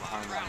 Behind